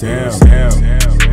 Sam.